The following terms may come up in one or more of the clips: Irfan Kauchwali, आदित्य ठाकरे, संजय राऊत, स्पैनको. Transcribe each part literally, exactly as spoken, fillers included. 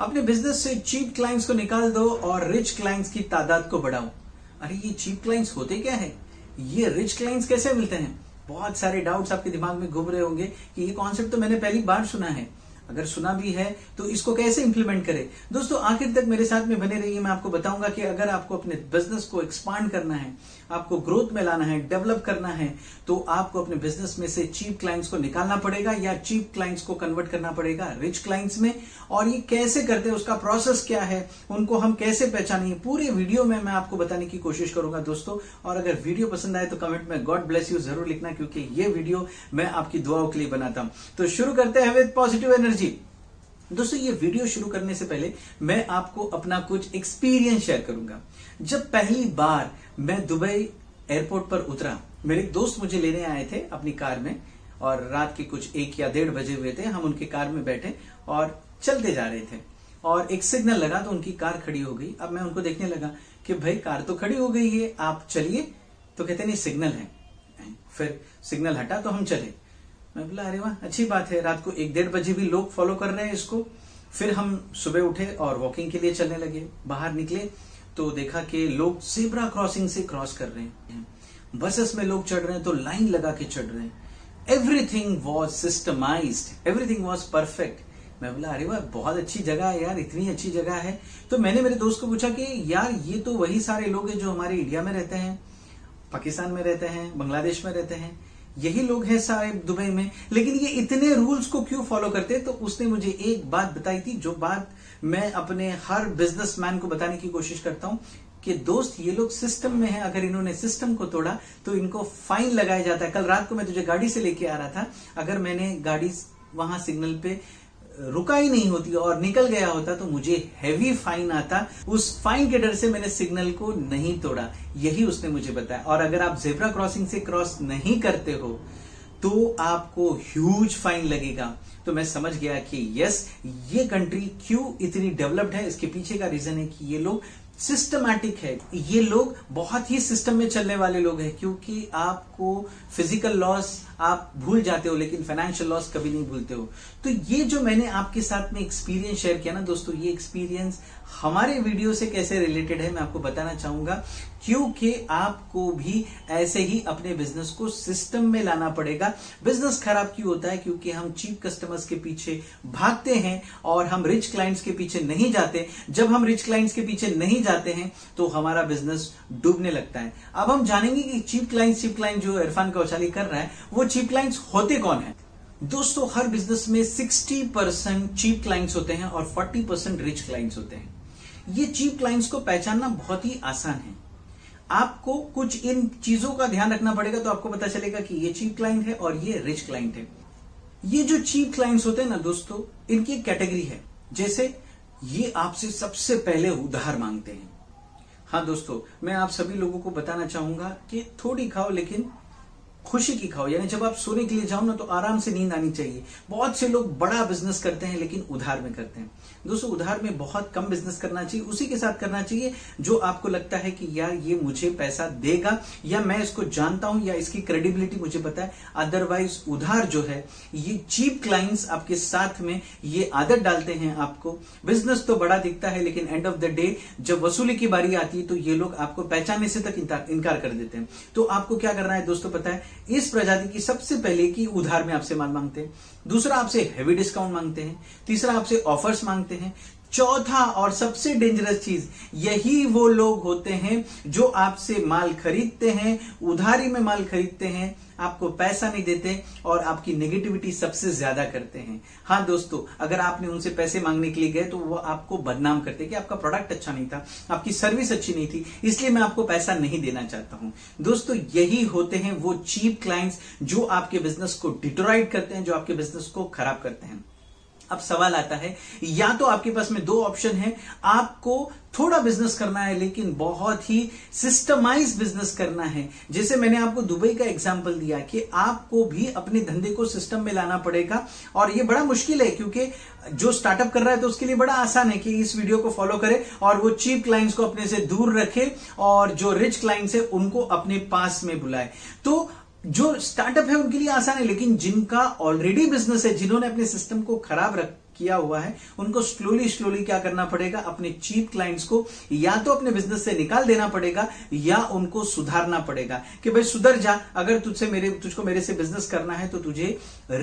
अपने बिजनेस से cheap clients को निकाल दो और रिच क्लाइंट्स की तादाद को बढ़ाओ। अरे ये चीप क्लाइंट्स होते क्या है, ये रिच क्लाइंट्स कैसे मिलते हैं, बहुत सारे डाउट्स आपके दिमाग में घूम रहे होंगे कि ये कॉन्सेप्ट तो मैंने पहली बार सुना है। अगर सुना भी है तो इसको कैसे इंप्लीमेंट करें? दोस्तों आखिर तक मेरे साथ में बने रहिए, मैं आपको बताऊंगा कि अगर आपको अपने बिजनेस को एक्सपांड करना है, आपको ग्रोथ में लाना है, डेवलप करना है, तो आपको अपने बिजनेस में से चीप क्लाइंट्स को निकालना पड़ेगा या चीप क्लाइंट्स को कन्वर्ट करना पड़ेगा रिच क्लाइंट्स में। और ये कैसे करते हैं, उसका प्रोसेस क्या है, उनको हम कैसे पहचानेंगे, पूरे वीडियो में मैं आपको बताने की कोशिश करूंगा दोस्तों। और अगर वीडियो पसंद आए तो कमेंट में गॉड ब्लेस यू जरूर लिखना, क्योंकि ये वीडियो मैं आपकी दुआओं के लिए बनाता हूँ। तो शुरू करते हैं विद पॉजिटिव एनर्जी। दोस्तों ये वीडियो शुरू करने से पहले मैं आपको अपना कुछ एक्सपीरियंस शेयर करूंगा। जब पहली बार मैं दुबई एयरपोर्ट पर उतरा, मेरे दोस्त मुझे लेने आए थे अपनी कार में और रात के कुछ एक या डेढ़ बजे हुए थे। हम उनकी कार में बैठे और चलते जा रहे थे और एक सिग्नल लगा तो उनकी कार खड़ी हो गई। अब मैं उनको देखने लगा कि भाई कार तो खड़ी हो गई है, आप चलिए। तो कहते नहीं सिग्नल है। फिर सिग्नल हटा तो हम चले। मैं बोला अरे वाह अच्छी बात है, रात को एक डेढ़ बजे भी लोग फॉलो कर रहे हैं इसको। फिर हम सुबह उठे और वॉकिंग के लिए चलने लगे। बाहर निकले तो देखा कि लोग जेब्रा क्रॉसिंग से क्रॉस कर रहे हैं, बसेस में लोग चढ़ रहे हैं तो लाइन लगा के चढ़ रहे हैं। Everything was systemised, everything was perfect. मैं बोला अरे वाह बहुत अच्छी जगह है यार, इतनी अच्छी जगह है। तो मैंने मेरे दोस्त को पूछा कि यार ये तो वही सारे लोग हैं जो हमारे इंडिया में रहते हैं, पाकिस्तान में रहते हैं, बांग्लादेश में रहते हैं, यही लोग हैं सारे दुबई में, लेकिन ये इतने रूल्स को क्यों फॉलो करते हैं? तो उसने मुझे एक बात बताई थी, जो बात मैं अपने हर बिजनेसमैन को बताने की कोशिश करता हूं कि दोस्त ये लोग सिस्टम में हैं, अगर इन्होंने सिस्टम को तोड़ा तो इनको फाइन लगाया जाता है। कल रात को मैं तुझे गाड़ी से लेके आ रहा था, अगर मैंने गाड़ी वहां सिग्नल पे रुका ही नहीं होती और निकल गया होता तो मुझे हैवी फाइन आता। उस फाइन के डर से मैंने सिग्नल को नहीं तोड़ा, यही उसने मुझे बताया। और अगर आप जेब्रा क्रॉसिंग से क्रॉस नहीं करते हो तो आपको ह्यूज फाइन लगेगा। तो मैं समझ गया कि यस ये कंट्री क्यों इतनी डेवलप्ड है, इसके पीछे का रीजन है कि ये लोग सिस्टमैटिक है, ये लोग बहुत ही सिस्टम में चलने वाले लोग हैं। क्योंकि आपको फिजिकल लॉस आप भूल जाते हो लेकिन फाइनेंशियल लॉस कभी नहीं भूलते हो। तो ये जो मैंने आपके साथ में एक्सपीरियंस शेयर किया ना दोस्तों, ये एक्सपीरियंस हमारे वीडियो से कैसे रिलेटेड है मैं आपको बताना चाहूंगा, क्योंकि आपको भी ऐसे ही अपने बिजनेस को सिस्टम में लाना पड़ेगा। बिजनेस खराब क्यों होता है? क्योंकि हम चीप कस्टमर्स के पीछे भागते हैं और हम रिच क्लाइंट्स के पीछे नहीं जाते। जब हम रिच क्लाइंट्स के पीछे नहीं जाते हैं तो हमारा बिजनेस डूबने लगता है। अब हम जानेंगे कि चीप क्लाइंट्स चीप क्लाइंट जो इरफान कौचाली कर रहा है वो चीप क्लाइंट्स होते कौन है। दोस्तों हर बिजनेस में साठ परसेंट चीप क्लाइंट्स होते हैं और चालीस परसेंट रिच क्लाइंट्स होते हैं। ये चीप क्लाइंट्स को पहचानना बहुत ही आसान है। आपको कुछ इन चीजों का ध्यान रखना पड़ेगा तो आपको पता चलेगा कि ये चीप क्लाइंट है और ये रिच क्लाइंट है। ये जो चीप क्लाइंट्स होते हैं ना दोस्तों, इनकी एक कैटेगरी है, जैसे ये आपसे सबसे पहले उधार मांगते हैं। हाँ दोस्तों मैं आप सभी लोगों को बताना चाहूंगा कि थोड़ी खाओ लेकिन खुशी की खाओ, यानी जब आप सोने के लिए जाओ ना तो आराम से नींद आनी चाहिए। बहुत से लोग बड़ा बिजनेस करते हैं लेकिन उधार में करते हैं। दोस्तों उधार में बहुत कम बिजनेस करना चाहिए, उसी के साथ करना चाहिए जो आपको लगता है कि यार ये मुझे पैसा देगा या मैं इसको जानता हूं या इसकी क्रेडिबिलिटी मुझे पता है। अदरवाइज उधार जो है ये चीप क्लाइंट्स आपके साथ में ये आदत डालते हैं आपको। बिजनेस तो बड़ा दिखता है लेकिन एंड ऑफ द डे जब वसूली की बारी आती है तो ये लोग आपको पहचानने से तक इनकार कर देते हैं। तो आपको क्या करना है दोस्तों पता है, इस प्रजाति की सबसे पहले की उधार में आपसे माल मांगते हैं, दूसरा आपसे हेवी डिस्काउंट मांगते हैं, तीसरा आपसे ऑफर्स मांगते हैं, चौथा और सबसे डेंजरस चीज यही वो लोग होते हैं जो आपसे माल खरीदते हैं, उधारी में माल खरीदते हैं, आपको पैसा नहीं देते और आपकी नेगेटिविटी सबसे ज्यादा करते हैं। हाँ दोस्तों अगर आपने उनसे पैसे मांगने के लिए गए तो वो आपको बदनाम करते कि आपका प्रोडक्ट अच्छा नहीं था, आपकी सर्विस अच्छी नहीं थी, इसलिए मैं आपको पैसा नहीं देना चाहता हूं। दोस्तों यही होते हैं वो चीप क्लाइंट्स जो आपके बिजनेस को डिटोराइट करते हैं, जो आपके बिजनेस को खराब करते हैं। अब सवाल आता है, या तो आपके पास में दो ऑप्शन है, आपको थोड़ा बिजनेस करना है लेकिन बहुत ही सिस्टमाइज बिजनेस करना है। जैसे मैंने आपको दुबई का एग्जांपल दिया कि आपको भी अपने धंधे को सिस्टम में लाना पड़ेगा और ये बड़ा मुश्किल है क्योंकि जो स्टार्टअप कर रहा है तो उसके लिए बड़ा आसान है कि इस वीडियो को फॉलो करे और वो चीप क्लाइंट्स को अपने से दूर रखे और जो रिच क्लाइंट्स है उनको अपने पास में बुलाए। तो जो स्टार्टअप है उनके लिए आसान है, लेकिन जिनका ऑलरेडी बिजनेस है, जिन्होंने अपने सिस्टम को खराब रख किया हुआ है उनको स्लोली स्लोली क्या करना पड़ेगा, अपने चीप क्लाइंट्स को या तो अपने बिजनेस से निकाल देना पड़ेगा या उनको सुधारना पड़ेगा कि भाई सुधर जा, अगर तुझसे मेरे तुझको मेरे से बिजनेस करना है तो तुझे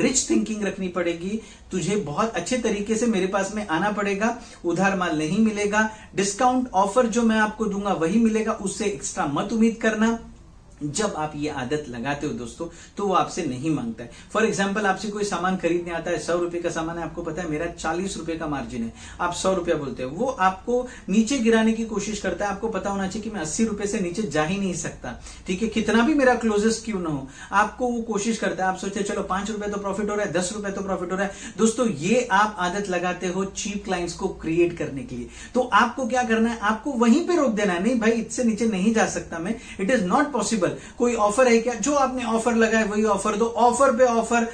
रिच थिंकिंग रखनी पड़ेगी, तुझे बहुत अच्छे तरीके से मेरे पास में आना पड़ेगा, उधार माल नहीं मिलेगा, डिस्काउंट ऑफर जो मैं आपको दूंगा वही मिलेगा, उससे एक्स्ट्रा मत उम्मीद करना। जब आप ये आदत लगाते हो दोस्तों तो वो आपसे नहीं मांगता है। फॉर एग्जाम्पल आपसे कोई सामान खरीदने आता है, सौ रुपए का सामान है, आपको पता है मेरा चालीस रुपए का मार्जिन है, आप सौ रुपया बोलते हो, वो आपको नीचे गिराने की कोशिश करता है, आपको पता होना चाहिए कि मैं अस्सी रुपए से नीचे जा ही नहीं सकता, ठीक है, कितना भी मेरा क्लोजेस्ट क्यों ना हो, आपको वो कोशिश करता है, आप सोचते चलो पांच रुपए तो प्रॉफिट हो रहा है, दस रुपए तो प्रॉफिट हो रहा है। दोस्तों ये आप आदत लगाते हो चीप क्लाइंट्स को क्रिएट करने के लिए, तो आपको क्या करना है, आपको वहीं पर रोक देना है, नहीं भाई इससे नीचे नहीं जा सकता मैं, इट इज नॉट पॉसिबल। कोई ऑफर है क्या, जो आपने ऑफर लगाया वही ऑफर दो, ऑफर पे ऑफर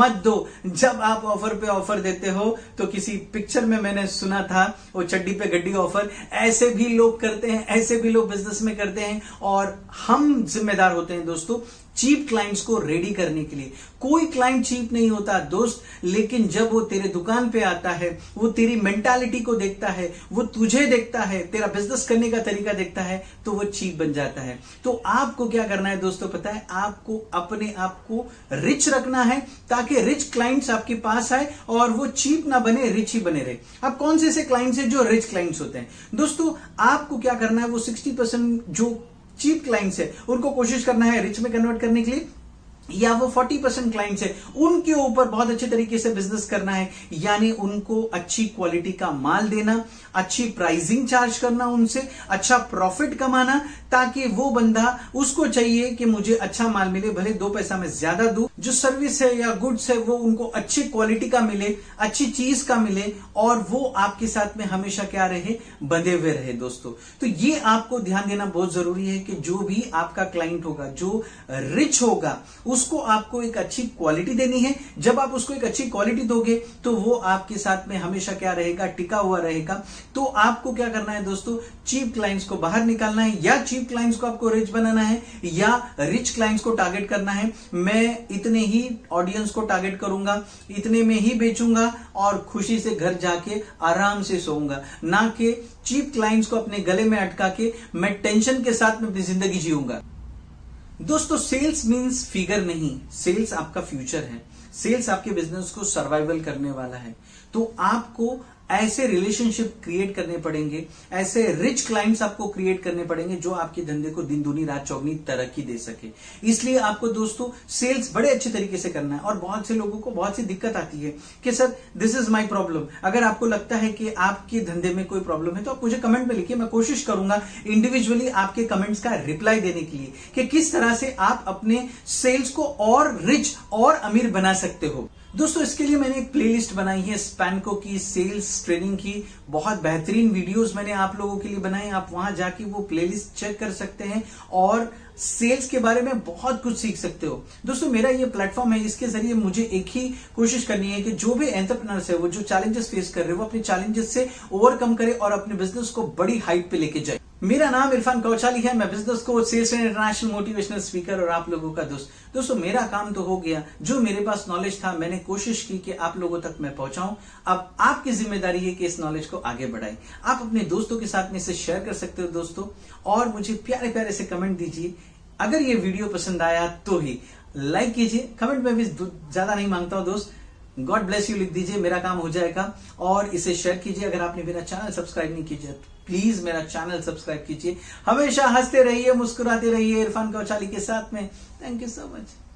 मत दो। जब आप ऑफर पे ऑफर देते हो तो किसी पिक्चर में मैंने सुना था वो चड्डी पे गड्डी ऑफर, ऐसे भी लोग करते हैं, ऐसे भी लोग बिजनेस में करते हैं और हम जिम्मेदार होते हैं दोस्तों चीप क्लाइंट्स को रेडी करने के लिए। कोई क्लाइंट चीप नहीं होता दोस्त, लेकिन जब वो तेरे दुकान पे आता है, वो तेरी मेंटालिटी को देखता है, वो तुझे देखता है, तेरा बिजनेस करने का तरीका देखता है, तो वो चीप बन जाता है। तो आपको क्या करना है दोस्तों पता है, आपको अपने आप को रिच रखना है ताकि रिच क्लाइंट्स आपके पास आए और वो चीप ना बने, रिच ही बने रहे। आप कौन से ऐसे क्लाइंट्स है जो रिच क्लाइंट्स होते हैं दोस्तों, आपको क्या करना है, वो सिक्सटी परसेंट जो चीप क्लाइंट्स है उनको कोशिश करना है रिच में कन्वर्ट करने के लिए, या वो चालीस परसेंट क्लाइंट्स है उनके ऊपर बहुत अच्छे तरीके से बिजनेस करना है, यानी उनको अच्छी क्वालिटी का माल देना, अच्छी प्राइसिंग चार्ज करना, उनसे अच्छा प्रॉफिट कमाना, ताकि वो बंदा उसको चाहिए कि मुझे अच्छा माल मिले, भले दो पैसा मैं ज्यादा दूं, जो सर्विस है या गुड्स है वो उनको अच्छी क्वालिटी का मिले, अच्छी चीज का मिले और वो आपके साथ में हमेशा क्या रहे, बंधे हुए रहे दोस्तों। तो ये आपको ध्यान देना बहुत जरूरी है कि जो भी आपका क्लाइंट होगा जो रिच होगा उसको आपको एक अच्छी क्वालिटी देनी है। जब आप उसको एक अच्छी क्वालिटी दोगे तो वो आपके साथ में हमेशा क्या रहेगा, टिका हुआ रहेगा। तो आपको क्या करना है दोस्तों, चीप क्लाइंट्स को बाहर निकालना है, या चीप क्लाइंट्स को आपको रिच बनाना है, या रिच क्लाइंट्स को टारगेट करना है, मैं इतने ही ऑडियंस को टारगेट करूंगा, इतने में ही बेचूंगा और खुशी से घर जाके आराम से सोऊंगा, ना कि चीप क्लाइंट्स को अपने गले में अटका के मैं टेंशन के साथ में अपनी जिंदगी जीऊंगा। दोस्तों सेल्स मीन्स फिगर नहीं, सेल्स आपका फ्यूचर है, सेल्स आपके बिजनेस को सर्वाइवल करने वाला है। तो आपको ऐसे रिलेशनशिप क्रिएट करने पड़ेंगे, ऐसे रिच क्लाइंट्स आपको क्रिएट करने पड़ेंगे जो आपके धंधे को दिन दूनी रात चौगनी तरक्की दे सके। इसलिए आपको दोस्तों सेल्स बड़े अच्छे तरीके से करना है। और बहुत से लोगों को बहुत सी दिक्कत आती है कि sir this is my problem. अगर आपको लगता है कि आपके धंधे में कोई प्रॉब्लम है तो आप मुझे कमेंट में लिखिए, मैं कोशिश करूंगा इंडिविजुअली आपके कमेंट्स का रिप्लाई देने के लिए कि किस तरह से आप अपने सेल्स को और रिच और अमीर बना सकते हो। दोस्तों इसके लिए मैंने एक प्लेलिस्ट बनाई है, स्पैनको की सेल्स ट्रेनिंग की बहुत बेहतरीन वीडियोस मैंने आप लोगों के लिए बनाए, आप वहां जाके वो प्लेलिस्ट चेक कर सकते हैं और सेल्स के बारे में बहुत कुछ सीख सकते हो। दोस्तों मेरा ये प्लेटफॉर्म है, इसके जरिए मुझे एक ही कोशिश करनी है कि जो भी एंटरप्रेन्योर्स है वो जो चैलेंजेस फेस कर रहे हो वो अपने चैलेंजेस से ओवरकम करे और अपने बिजनेस को बड़ी हाइट पे लेके जाए। मेरा नाम इरफान कौचाली है, मैं business coach, sales and international motivational speaker और आप लोगों का दोस्त। दोस्तों मेरा काम तो हो गया, जो मेरे पास नॉलेज था मैंने कोशिश की कि आप लोगों तक मैं पहुंचाऊं। अब आपकी जिम्मेदारी है कि इस नॉलेज को आगे बढ़ाएं। आप अपने दोस्तों के साथ में इसे शेयर कर सकते हो दोस्तों, और मुझे प्यारे प्यारे से कमेंट दीजिए। अगर ये वीडियो पसंद आया तो ही लाइक कीजिए, कमेंट में भी ज्यादा नहीं मांगता हूं दोस्त, गॉड ब्लेस यू लिख दीजिए, मेरा काम हो जाएगा। और इसे शेयर कीजिए। अगर आपने मेरा चैनल सब्सक्राइब नहीं किया तो प्लीज मेरा चैनल सब्सक्राइब कीजिए। हमेशा हंसते रहिए, मुस्कुराते रहिए, इरफान कौचाली के साथ में। Thank you so much.